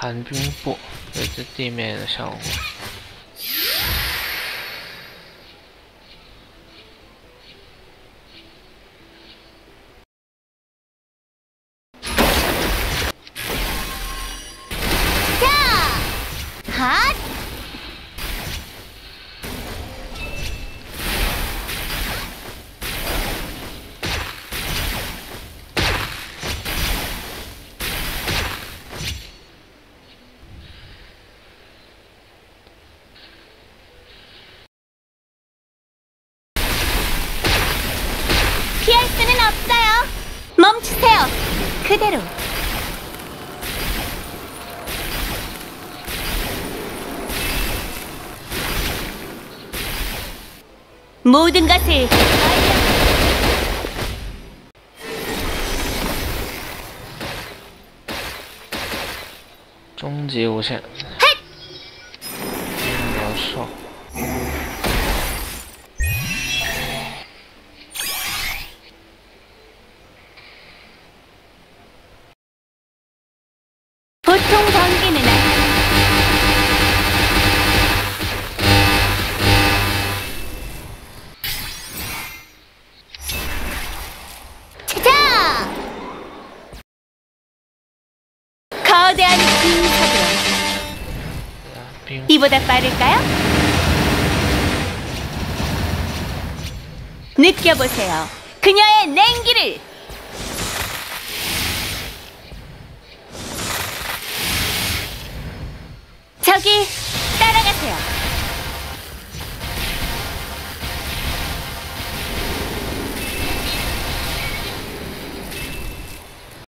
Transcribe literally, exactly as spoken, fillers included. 寒冰步，维持地面的效果。じゃあ、はっ。 멈추세요. 그대로. 모든 것을 종지 오션. 이보다 빠를까요? 느껴보세요. 그녀의 냉기를! 저기 따라가세요.